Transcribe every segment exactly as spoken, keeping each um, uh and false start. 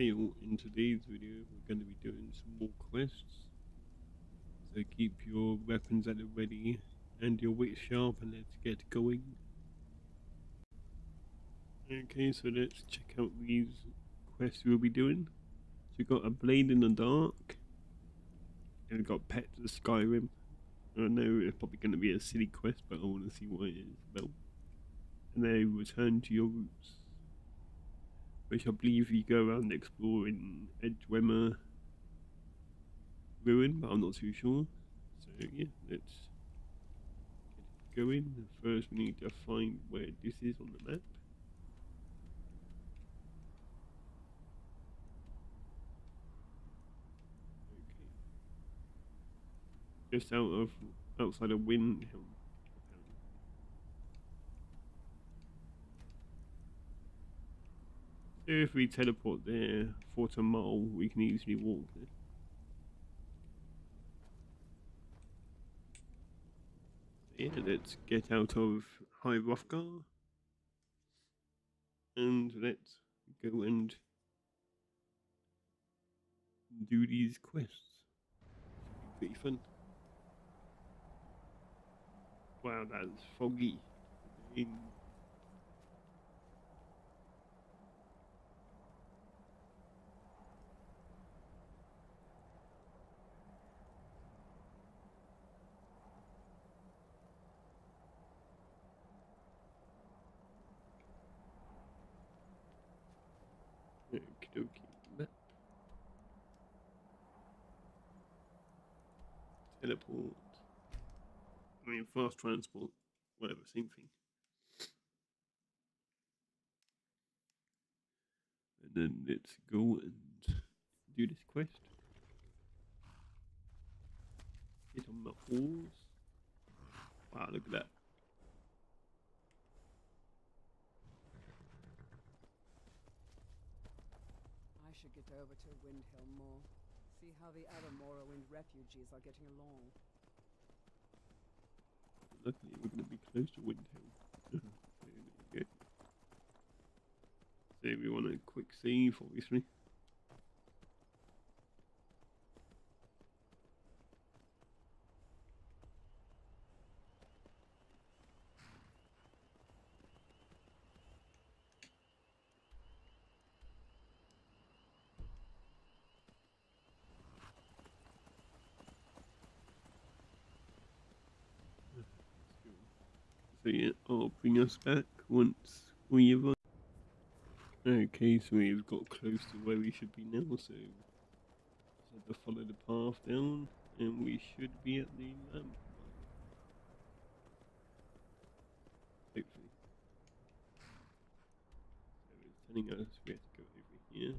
people, in today's video we're going to be doing some more quests, so keep your weapons at the ready and your wits sharp, and let's get going. Okay, so let's check out these quests we'll be doing. So we've got A Blade in the Dark, and we've got Pets of Skyrim. I know it's probably going to be a silly quest, but I want to see what it is about. And then Return to Your Roots, which I believe you go around exploring Dwemer ruin, but I'm not too sure. So yeah, let's get going. First we need to find where this is on the map. Okay. Just out of outside of Windhelm. If we teleport there for tomorrow, we can easily walk there. Yeah, let's get out of High Rothgar and let's go and do these quests. Pretty fun. Wow, that's foggy. In teleport, I mean fast transport, whatever, same thing. And then let's go and do this quest. Get on my horse. Wow, look at that. I should get over to Windhelm more. See how the other Morrowind refugees are getting along. Luckily, we're going to be close to Windhelm. There we go. So we want a quick save, obviously. So yeah, I'll bring us back once we arrive. Okay, so we've got close to where we should be now, so just have to follow the path down, and we should be at the lamp. Hopefully. So it's telling us we have to go over here.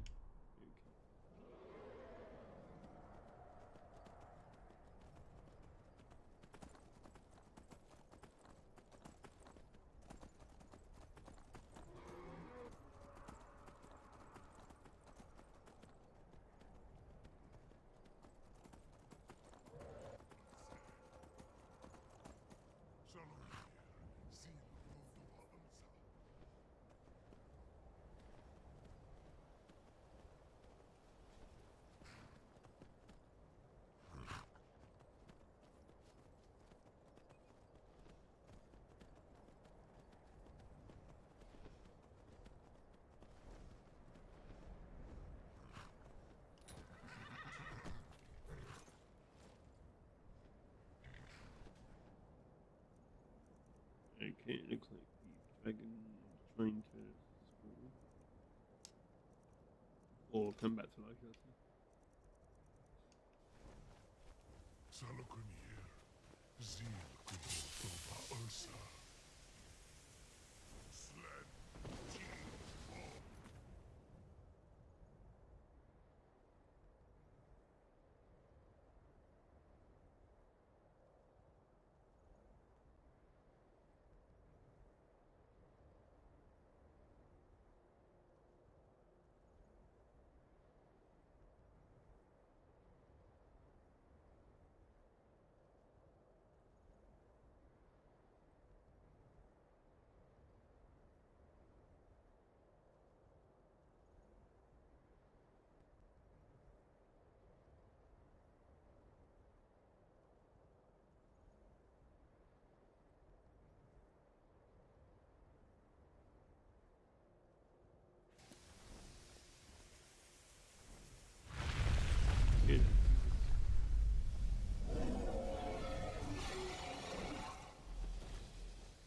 Okay, it looks like the dragon is trying to spawn. Or come back to life, I think.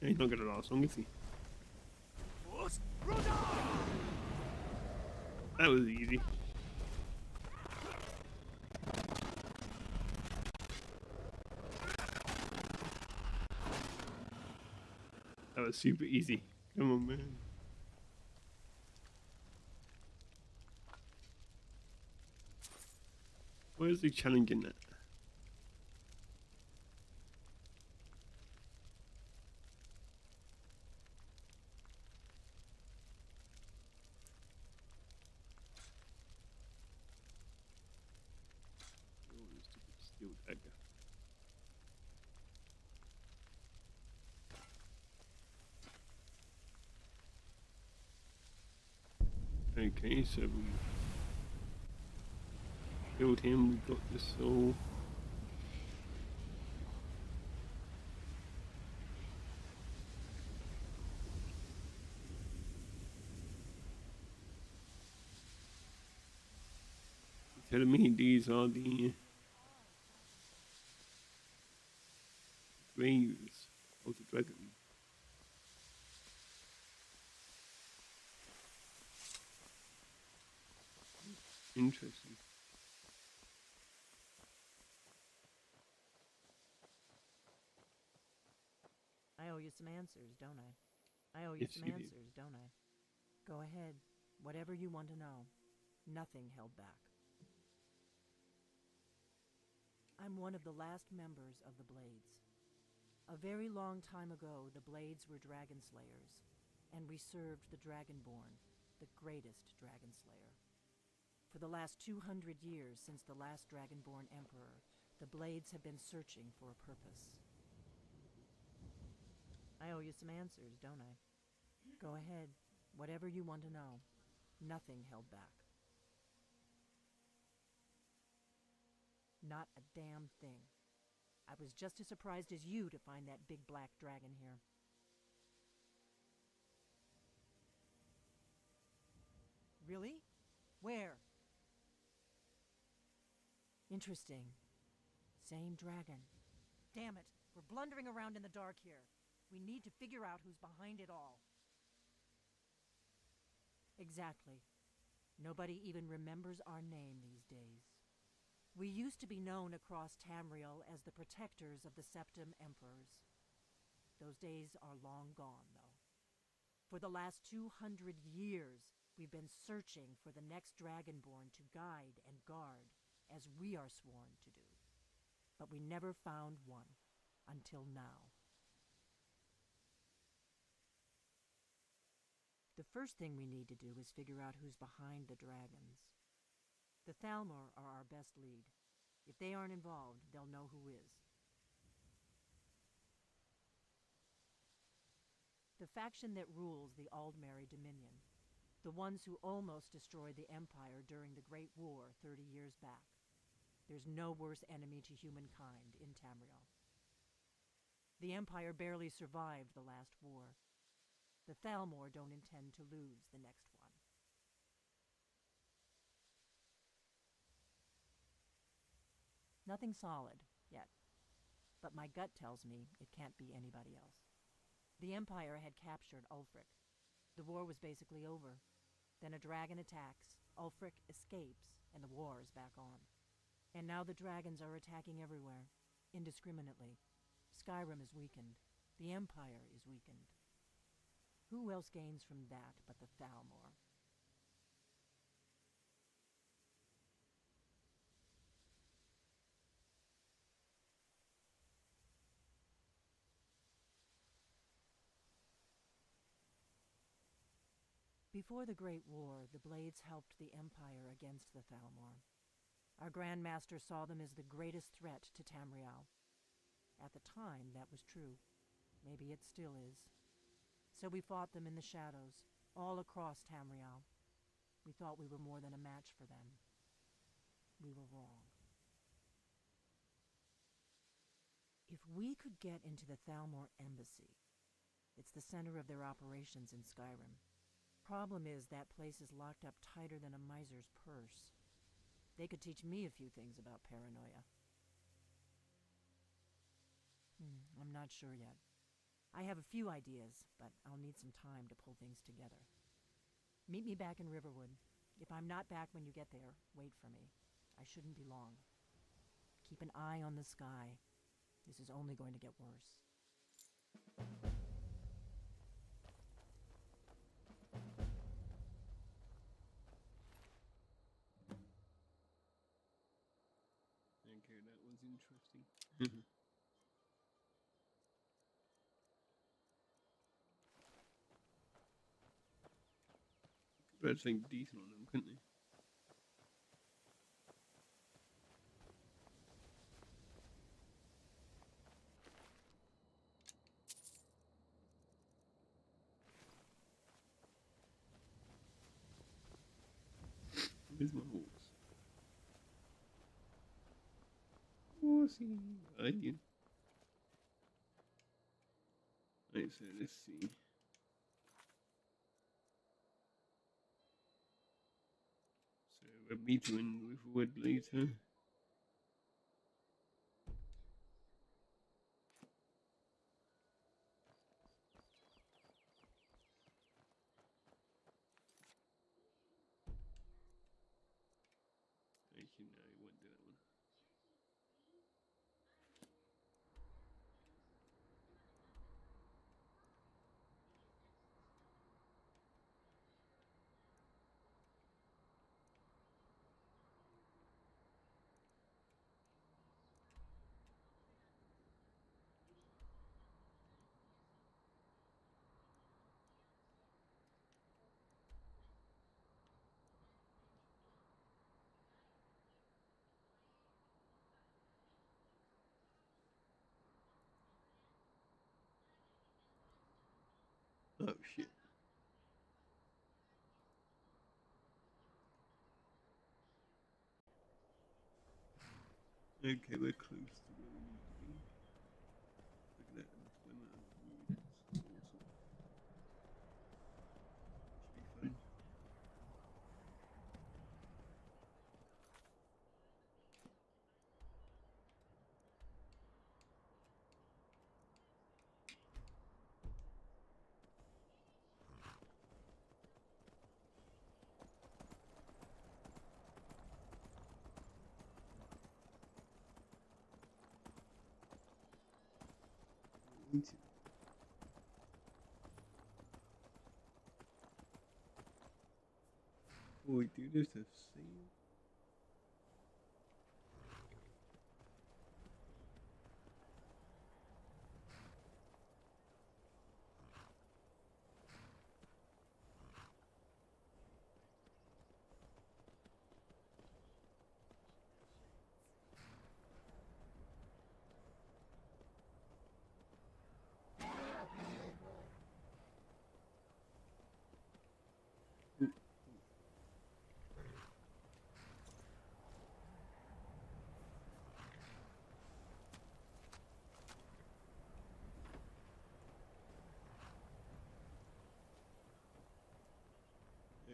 he's not good at arsong, is he? That was easy. That was super easy. Come on, man. Where's the challenge in that? Okay, so we killed him, we got the soul. You're telling me these are the graves of the dragon? Interesting. I owe you some answers, don't I? I owe you yes, some you answers, do. don't I? Go ahead. Whatever you want to know. Nothing held back. I'm one of the last members of the Blades. A very long time ago, the Blades were dragon slayers, and we served the Dragonborn, the greatest dragon slayer. For the last two hundred years since the last Dragonborn Emperor, the Blades have been searching for a purpose. I owe you some answers, don't I? Go ahead. Whatever you want to know. Nothing held back. Not a damn thing. I was just as surprised as you to find that big black dragon here. Really? Where? Interesting. Same dragon. Damn it. We're blundering around in the dark here. We need to figure out who's behind it all. Exactly. Nobody even remembers our name these days. We used to be known across Tamriel as the protectors of the Septim Emperors. Those days are long gone, though. For the last two hundred years, we've been searching for the next Dragonborn to guide and guard, as we are sworn to do. But we never found one, until now. The first thing we need to do is figure out who's behind the dragons. The Thalmor are our best lead. If they aren't involved, they'll know who is. The faction that rules the Aldmeri Dominion, the ones who almost destroyed the Empire during the Great War thirty years back. There's no worse enemy to humankind in Tamriel. The Empire barely survived the last war. The Thalmor don't intend to lose the next one. Nothing solid, yet. But my gut tells me it can't be anybody else. The Empire had captured Ulfric. The war was basically over. Then a dragon attacks, Ulfric escapes, and the war is back on. And now the dragons are attacking everywhere, indiscriminately. Skyrim is weakened. The Empire is weakened. Who else gains from that but the Thalmor? Before the Great War, the Blades helped the Empire against the Thalmor. Our Grand Master saw them as the greatest threat to Tamriel. At the time, that was true. Maybe it still is. So we fought them in the shadows, all across Tamriel. We thought we were more than a match for them. We were wrong. If we could get into the Thalmor Embassy, it's the center of their operations in Skyrim. Problem is, that place is locked up tighter than a miser's purse. They could teach me a few things about paranoia. Hmm, I'm not sure yet. I have a few ideas, but I'll need some time to pull things together. Meet me back in Riverwood. If I'm not back when you get there, wait for me. I shouldn't be long. Keep an eye on the sky. This is only going to get worse. Okay, that one's interesting. Mm-hmm. Could something decent on them, couldn't they? Where's my horse? Horsey, I did. Right, so let's see. So we'll be doing with wood later. Oh shit. Okay, we're close to where we need to be. Look at that, the amount of food, that's awesome. Should be fine. Into boy, do this to see.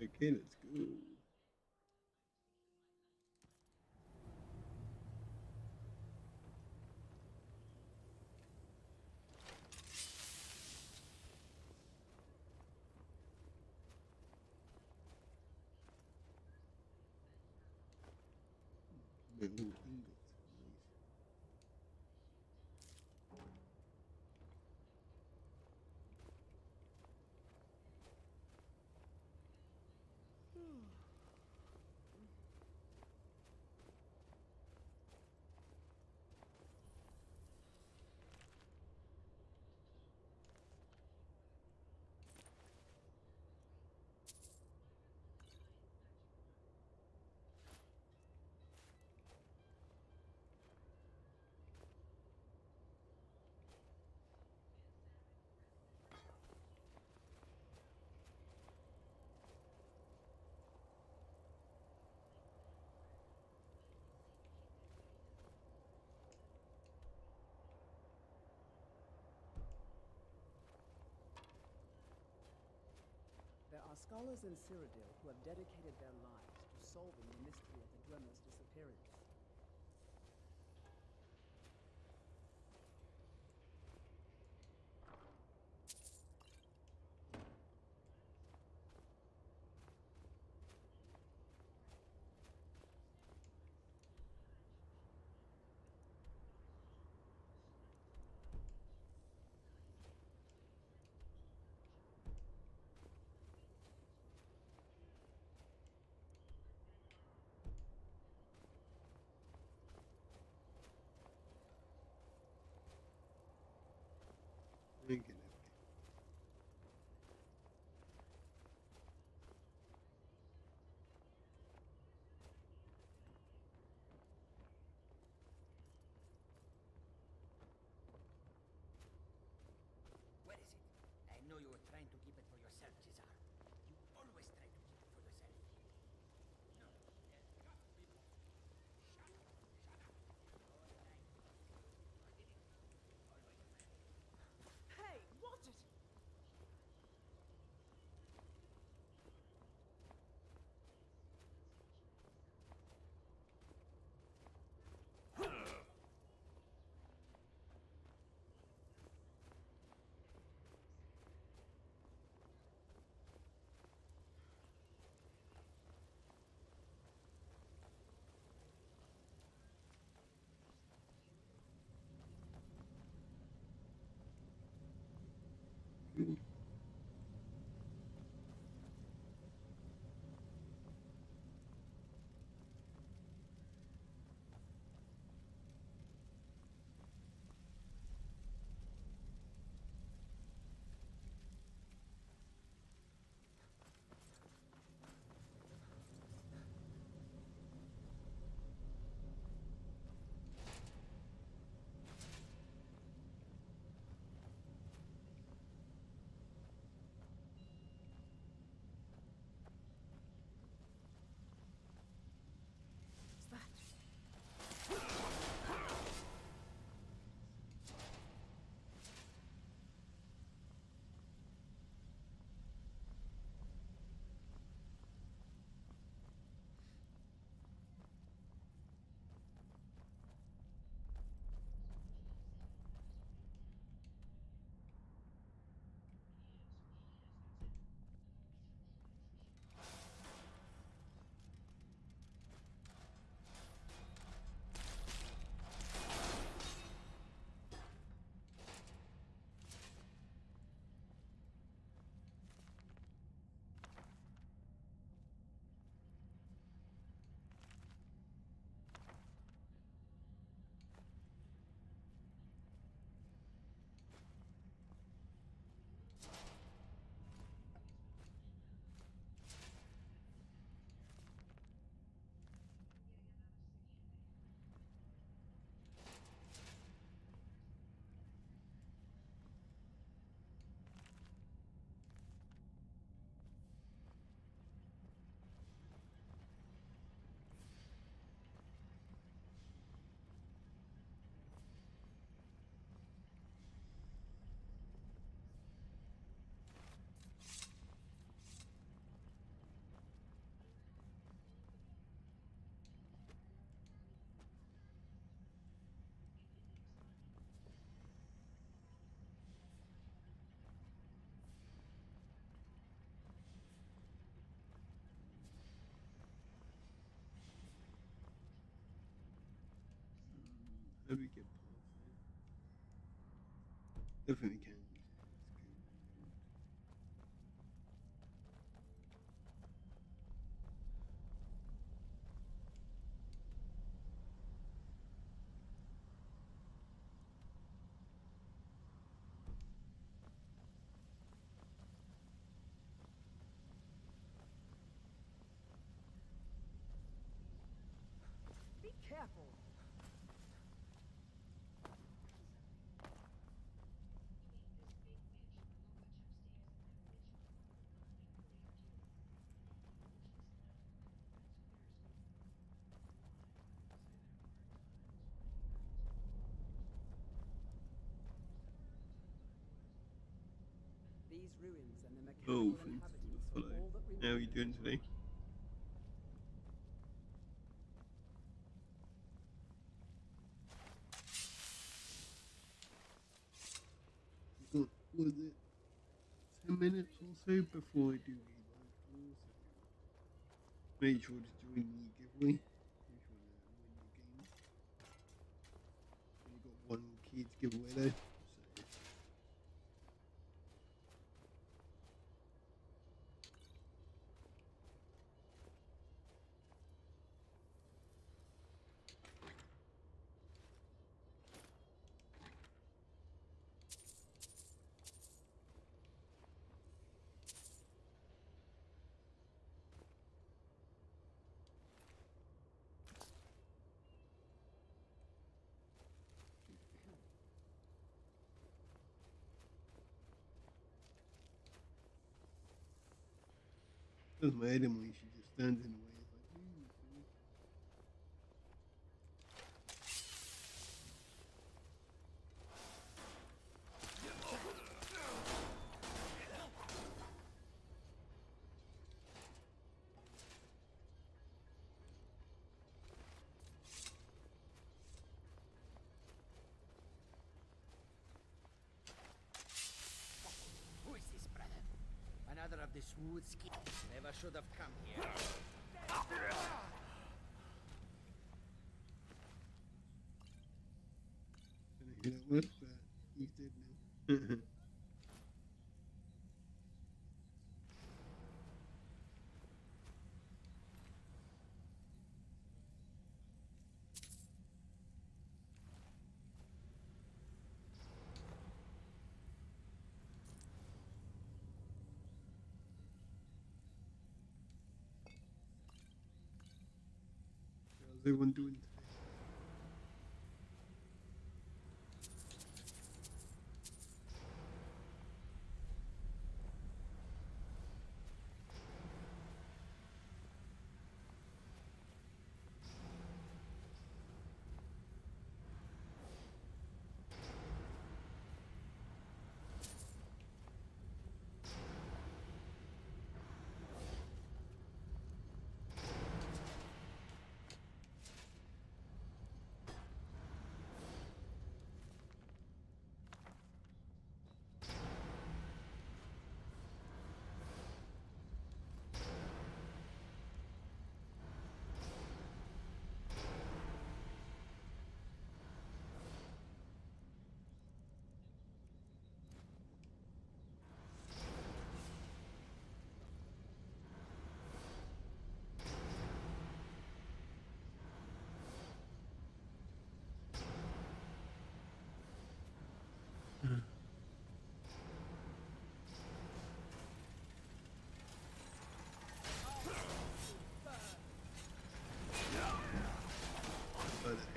Okay, let's go. There are scholars in Cyrodiil who have dedicated their lives to solving the mystery of the Dwemer's disappearance. Definitely can. Hello, friends. Hello. How are you doing today? We've got, what is it, ten minutes or so before I do giveaway. Make sure to join the giveaway. Make sure to win the game. We've got one key to give away though. Doesn't matter when she just stands in the way. Smooth skin. Never should have come here. You know what? He's dead now. They weren't doing it.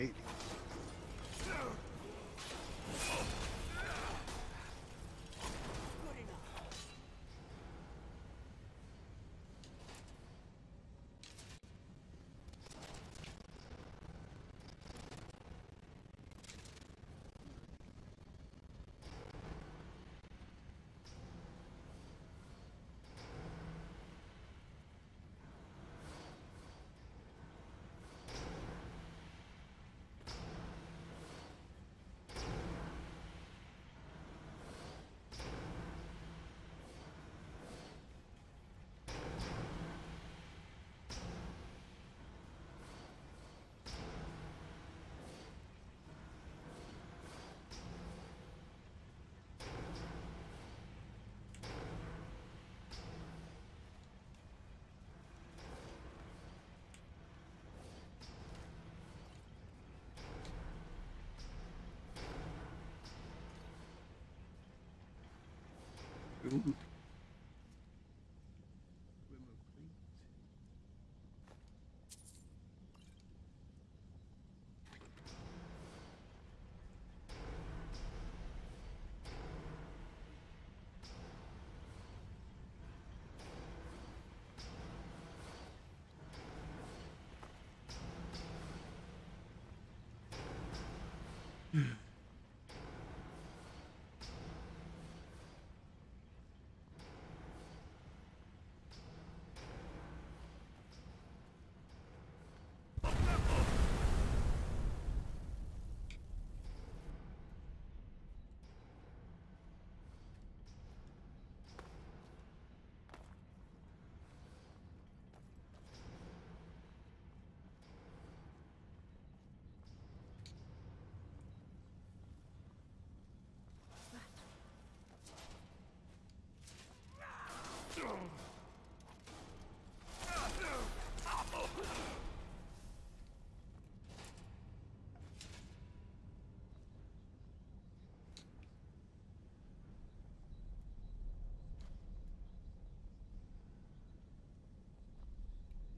Hey. room.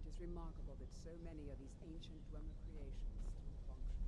It's remarkable that so many of these ancient Dwemer creations still function.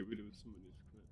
Get rid of some of this crap.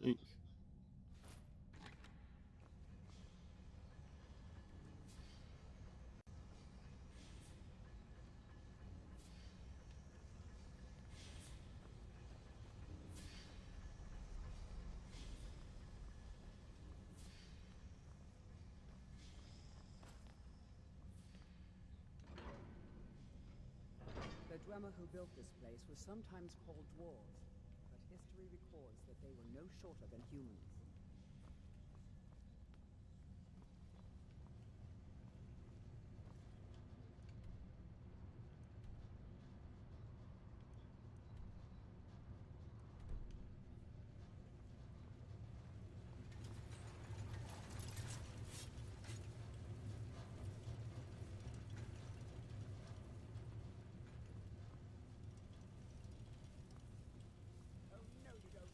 Thanks. The Dwemer who built this place was sometimes called dwarves. History records that they were no shorter than humans. No, you don't.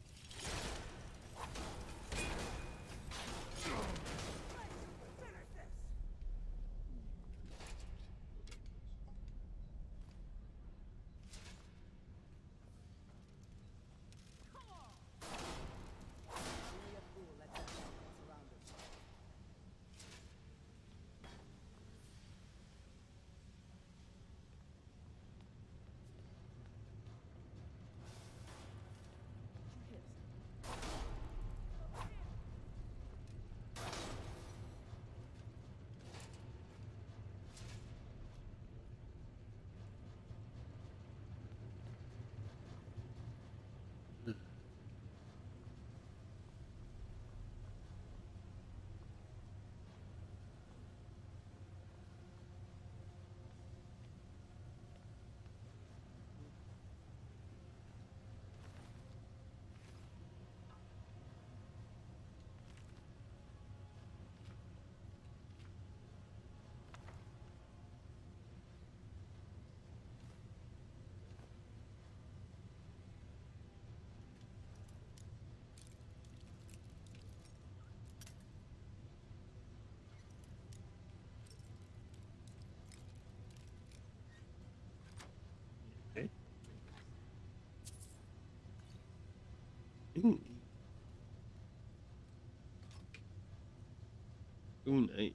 Ooh. Ooh, nice.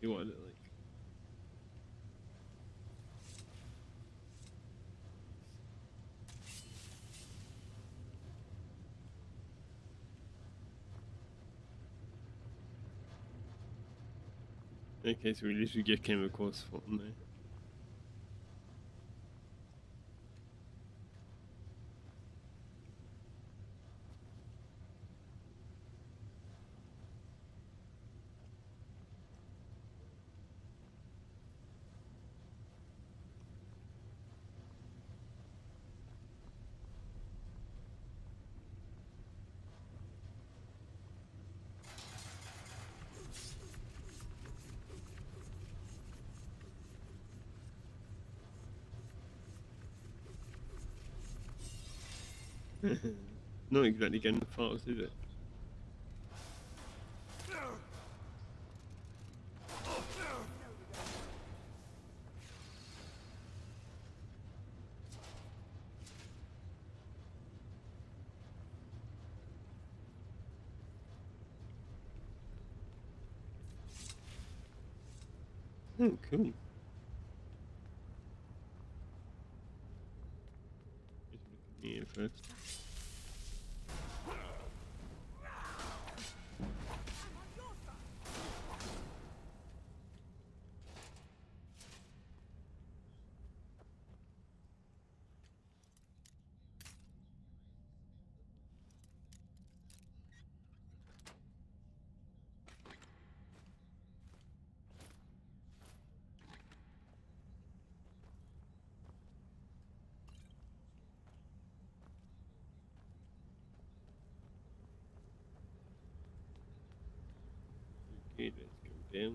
She wanted it like okay, so we literally just came across from there. Not exactly getting the parts, is it? Oh, cool. Here first. Let's go down.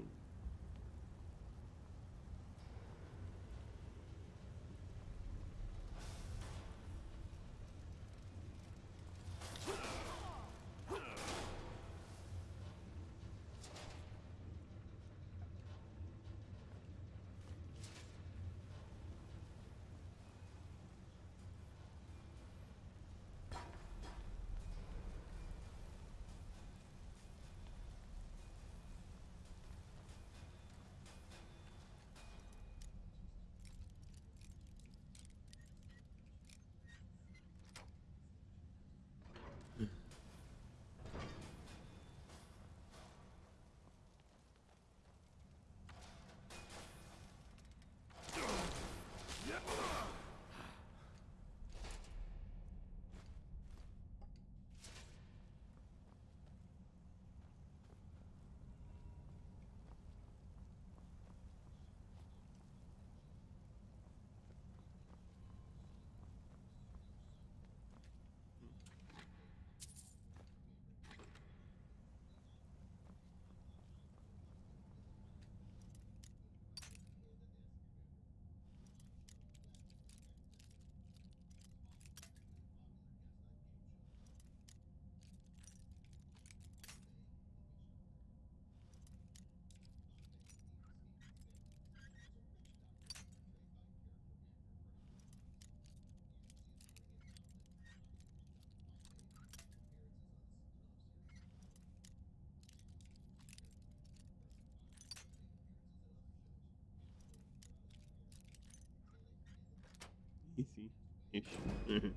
Easy-ish. There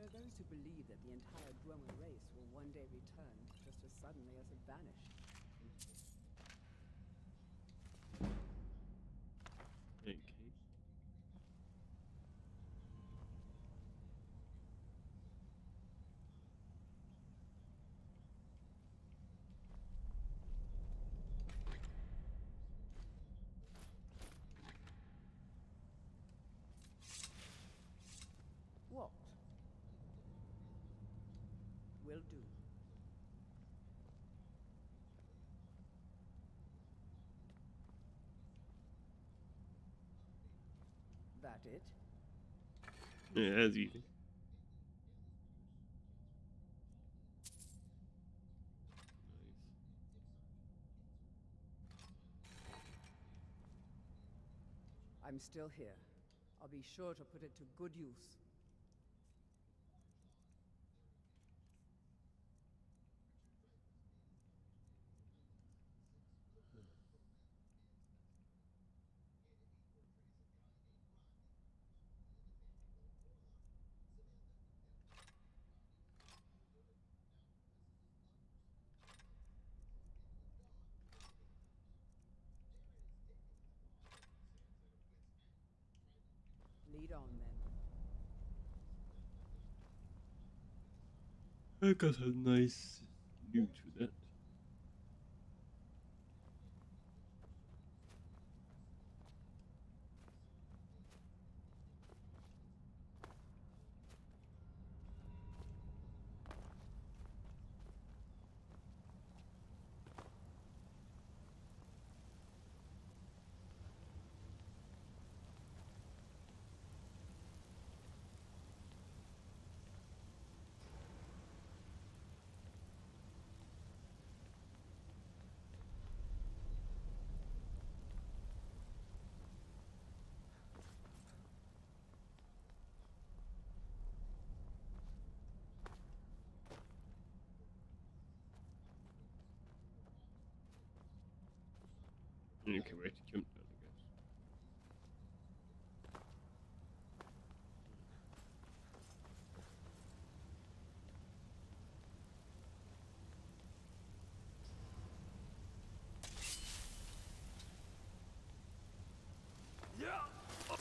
are those who believe that the entire Dwemer race will one day return just as suddenly as it vanished. Okay. That it? Yeah, that's easy. Nice. I'm still here. I'll be sure to put it to good use. I got a nice view to that. Okay, wait, jump down, I guess. Yeah. Oh.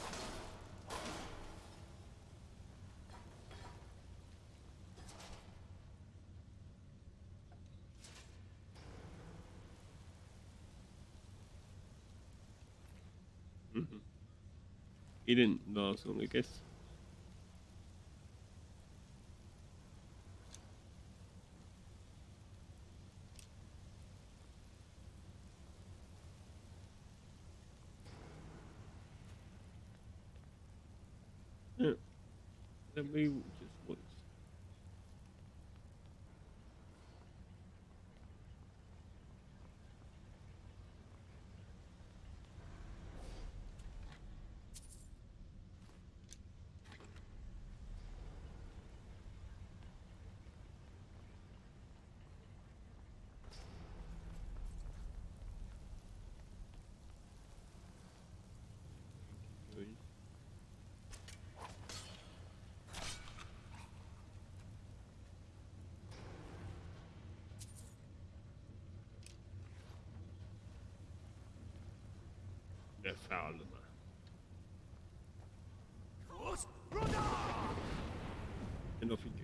Mm-hmm. He didn't last long, I guess. Yeah. Then we just watch. They're foul, man. And off he goes.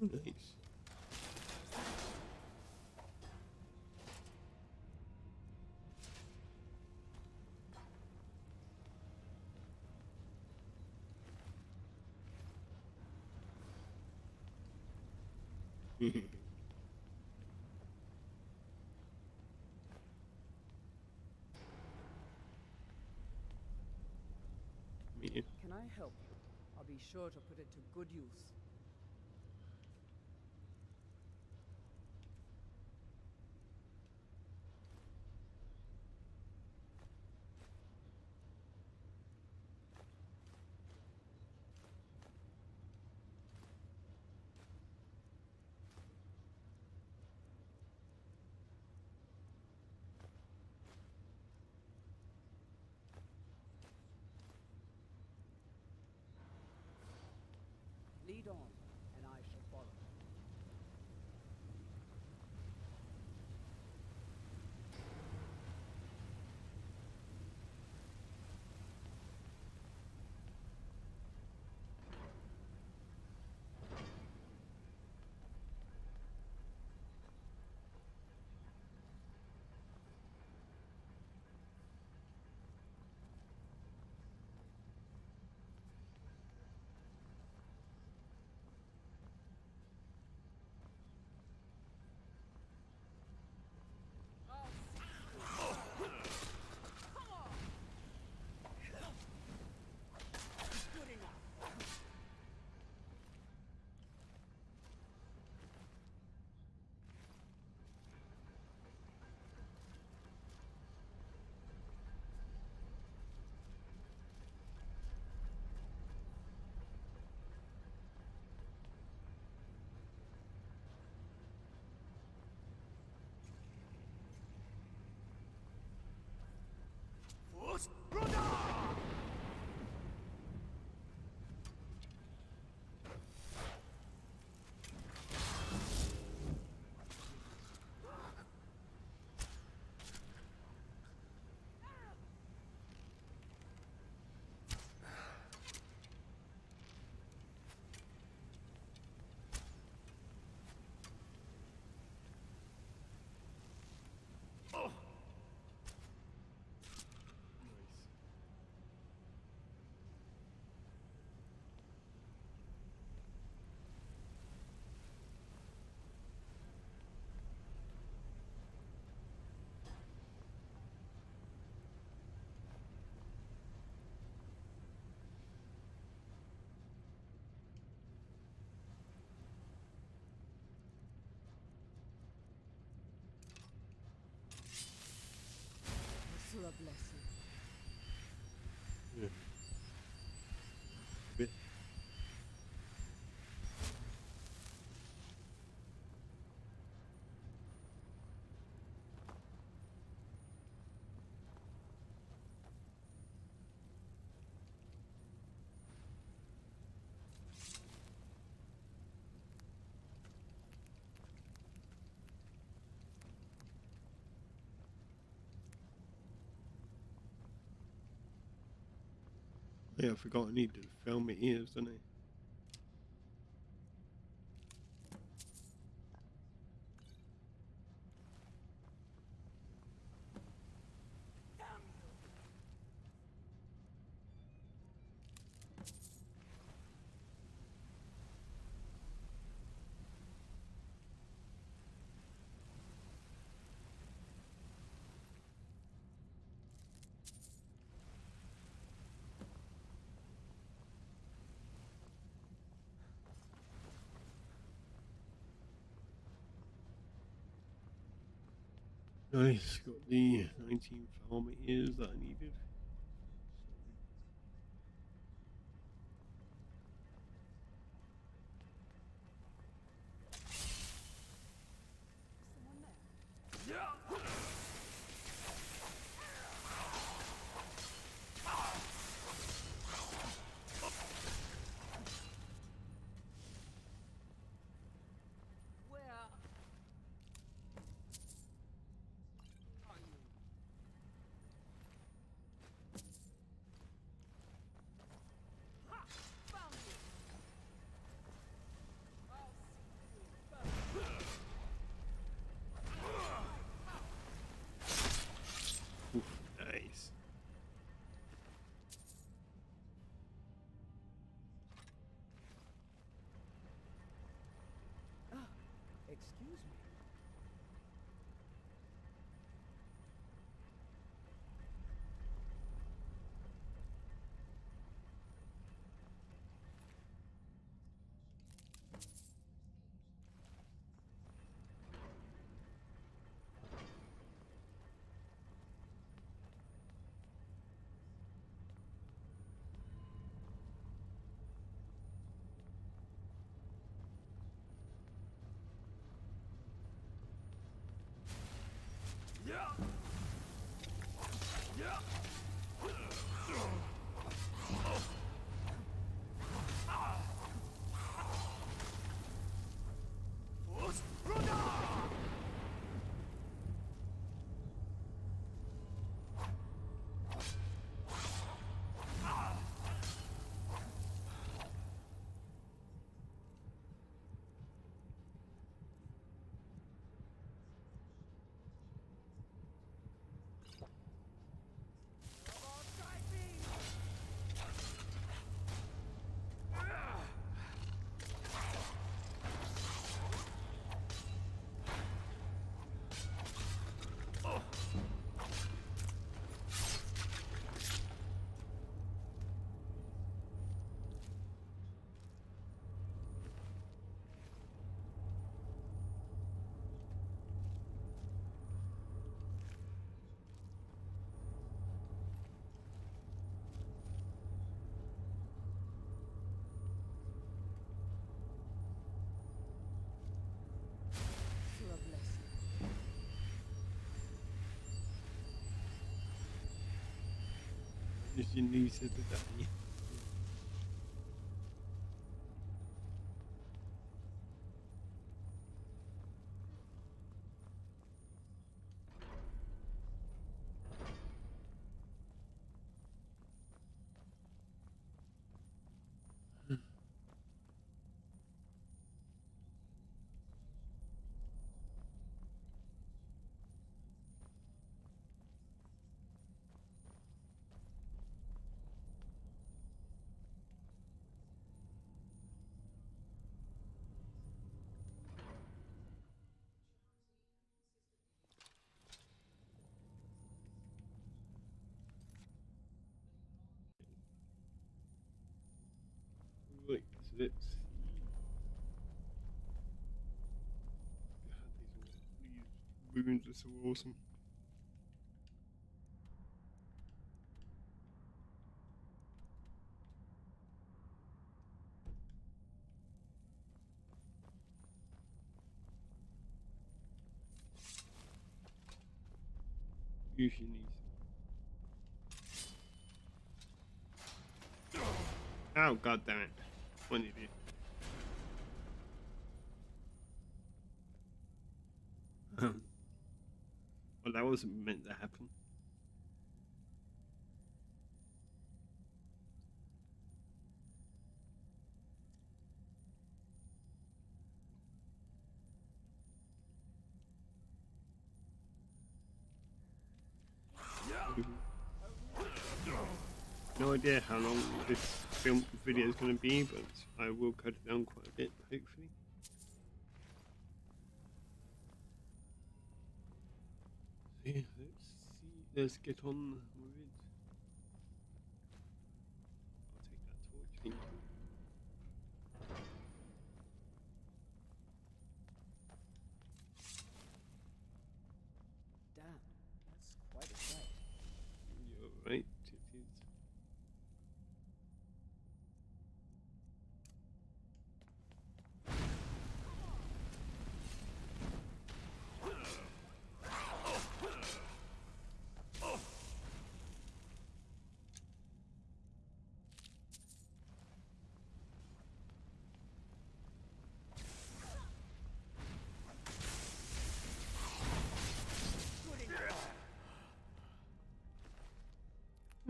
Nice. Can I help you? I'll be sure to put it to good use. Lead on, and I shall follow. Yeah, I forgot I need to film my ears, didn't I? Nice, got the nineteen Thalmor ears that I needed. Nice. Ah, excuse me. Yeah. Yeah. Shinisa today. Wait, so that's... God, these wounds are so awesome. Usually needs. Oh, God damn it. What did you do? Well, that wasn't meant to happen. no idea how long this film video is going to be, but I will cut it down quite a bit, hopefully. So yeah, let's see. Let's get on with it. I'll take that torch. Thank you. Damn, that's quite a sight. You're right.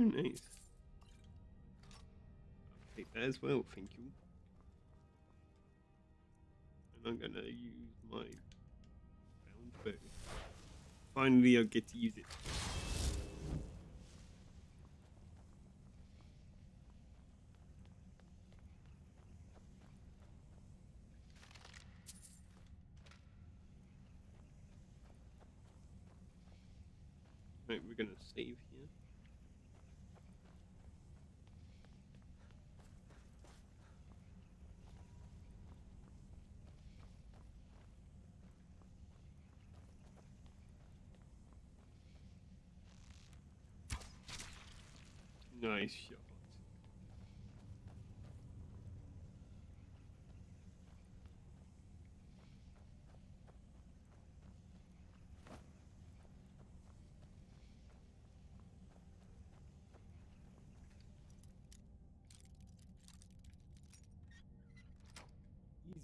Nice. I'll take that as well, thank you. And I'm gonna use my bound bow. Finally I get to use it. Right, we're gonna save here. Nice shot.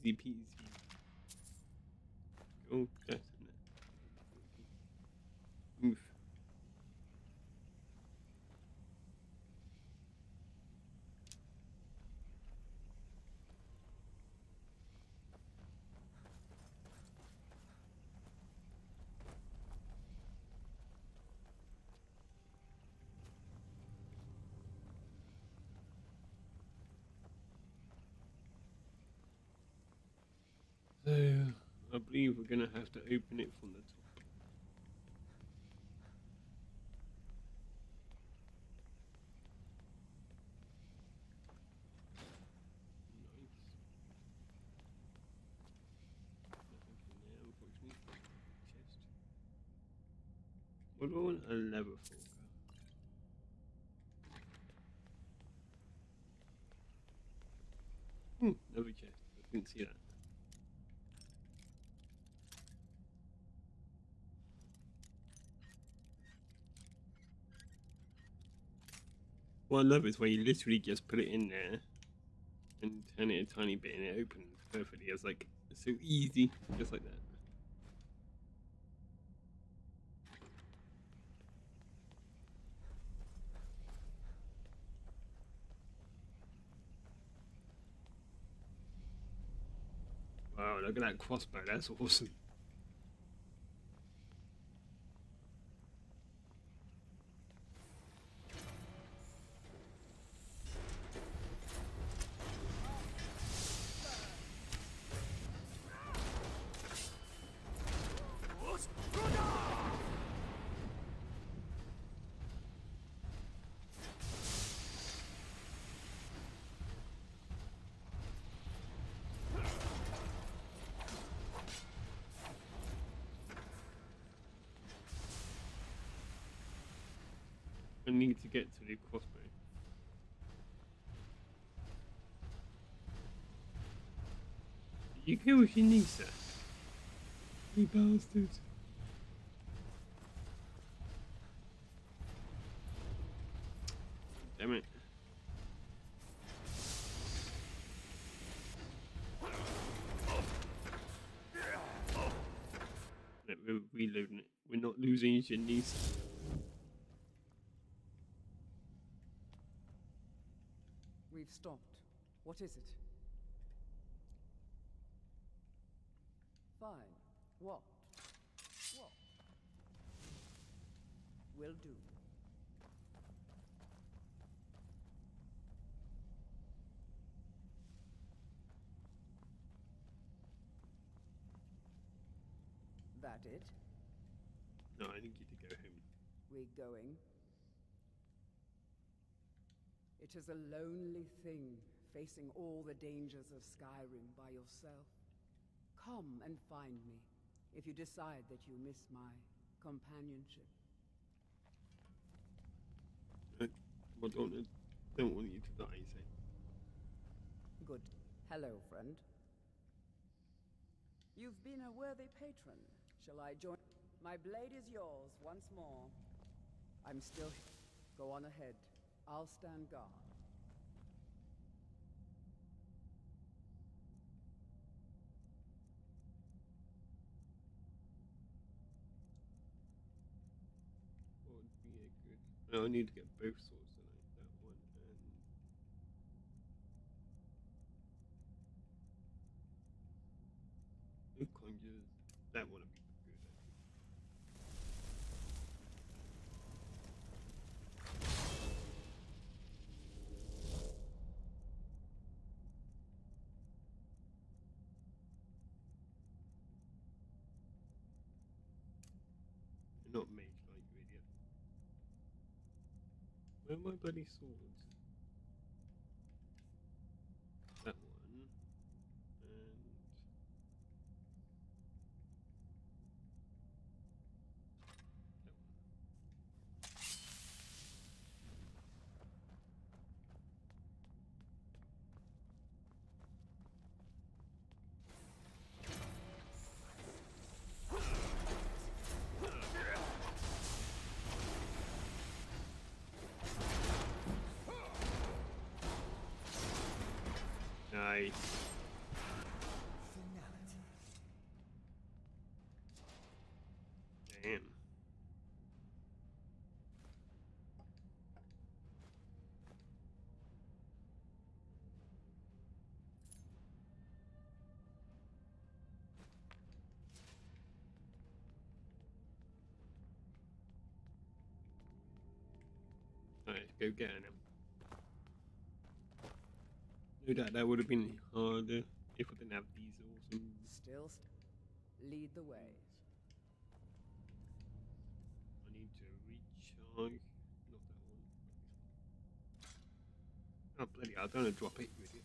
Easy peasy. Oh, that's in there. Move. I believe we're gonna have to open it from the top. Nice. There, unfortunately. Chest. What do I want? A lever fork. Hmm, lever chest. I didn't see that. What I love is where you literally just put it in there and turn it a tiny bit and it opens perfectly. It's like so easy, just like that. Wow, look at that crossbow, that's awesome. I need to get to the crossbow. Did you kill Shinisa? You bastard. Damn it. No, we're reloading it. We're not losing Shinisa. We've stopped. What is it? Fine. What? What? Will do. that it? No, I think you need to go home. We're going. It is a lonely thing, facing all the dangers of Skyrim by yourself. Come and find me, if you decide that you miss my companionship. I don't, I don't want you to die, you say. Good. Hello, friend. You've been a worthy patron. Shall I join? My blade is yours once more. I'm still... Go on ahead. I'll stand guard. What would be a good... No, I need to get both swords tonight. That one and... Who conjures? That one would be good, actually. Not mage, like you idiot. Where are my bloody swords? That one and that one. Nice. Finality. Damn. Alright, go get him. No doubt that would have been harder if we didn't have these awesome... Still, st lead the way. I need to recharge... Not that one. Oh, bloody hell, I don't want to drop it, you idiot.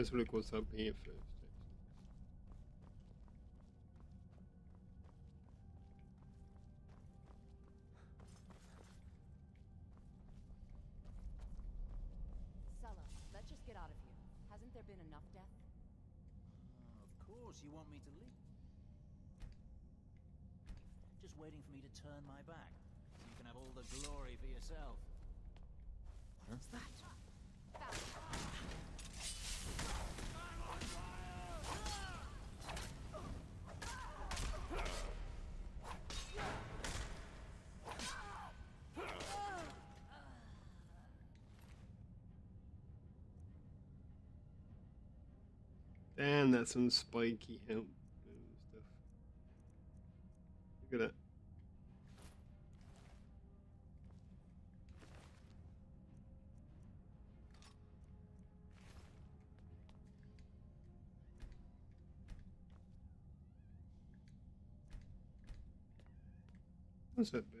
Let's look what's up here first. Sulla, let's just get out of here. Hasn't there been enough death? Uh, of course, you want me to leave. Just waiting for me to turn my back. So you can have all the glory for yourself. What's that? Found. Damn, that's some spiky help and stuff. Look at that. What's that bit? That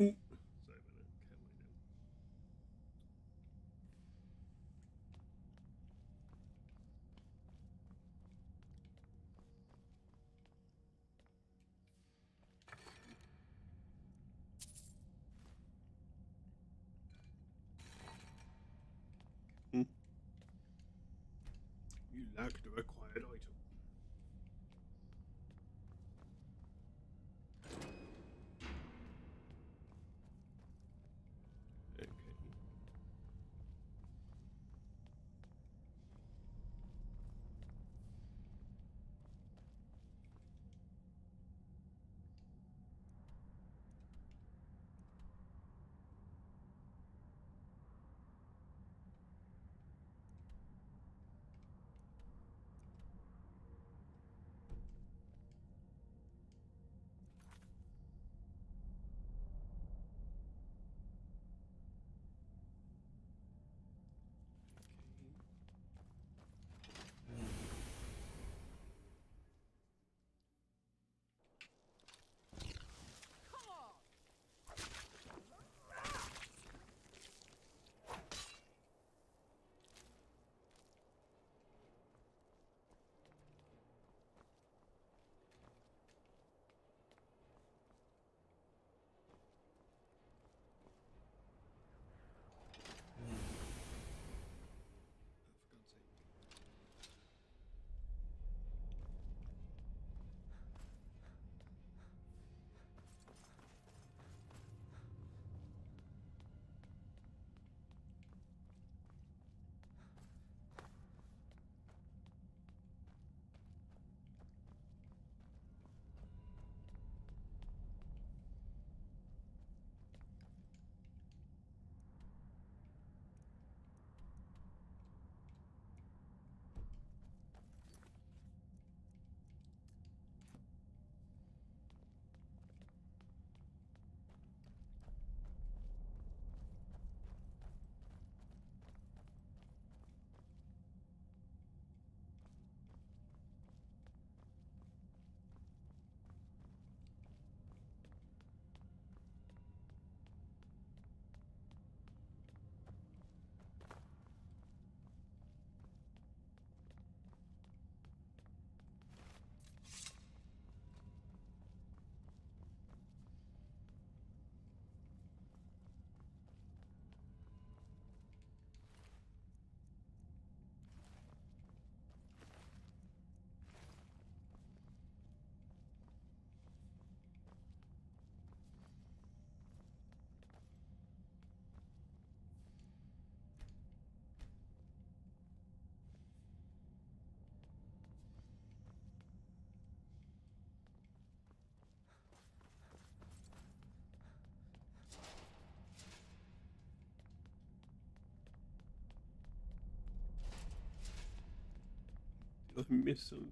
okay. Went out, yeah. Ooh. Sorry about that. Can't wait now. Hmm. You lack the required item. I've missed something.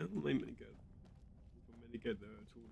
How am I meant to get? I'm meant to get there at all.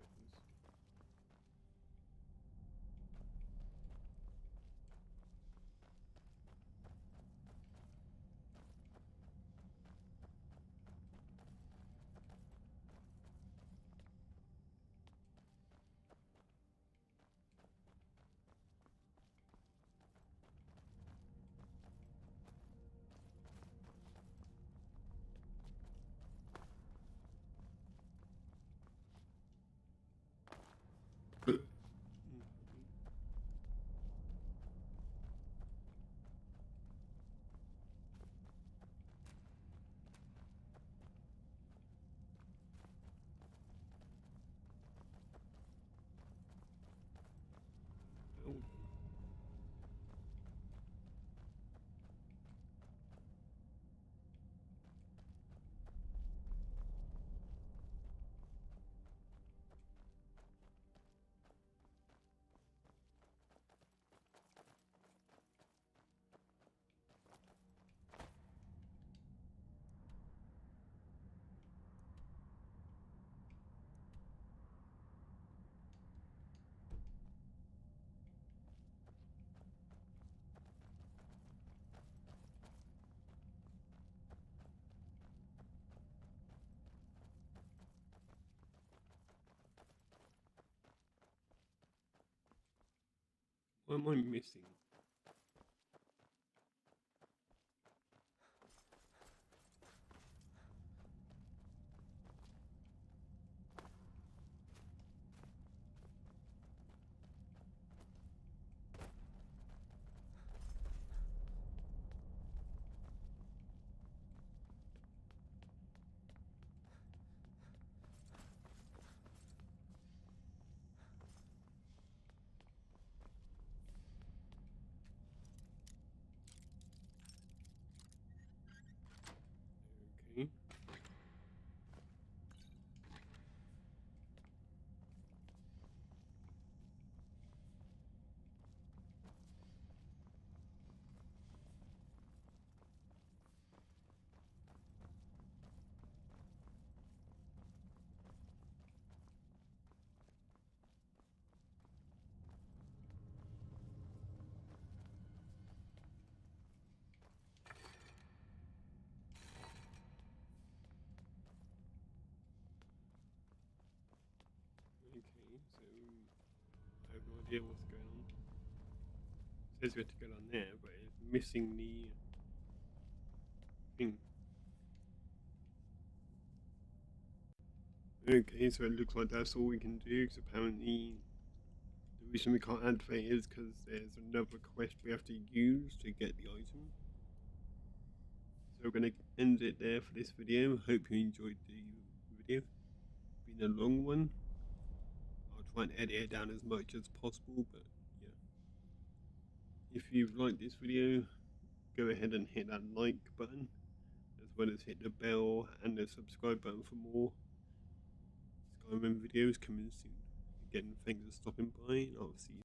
am I missing? Idea what's going on. It says we have to go down there, but it's missing the thing. Okay, so it looks like that's all we can do, because apparently the reason we can't activate is because there's another quest we have to use to get the item. So we're going to end it there for this video. Hope you enjoyed the video. It's been a long one. Try and edit it down as much as possible, but yeah. If you've liked this video, go ahead and hit that like button, as well as hit the bell and the subscribe button for more Skyrim videos coming soon. Again, thanks for stopping by, and I'll see you.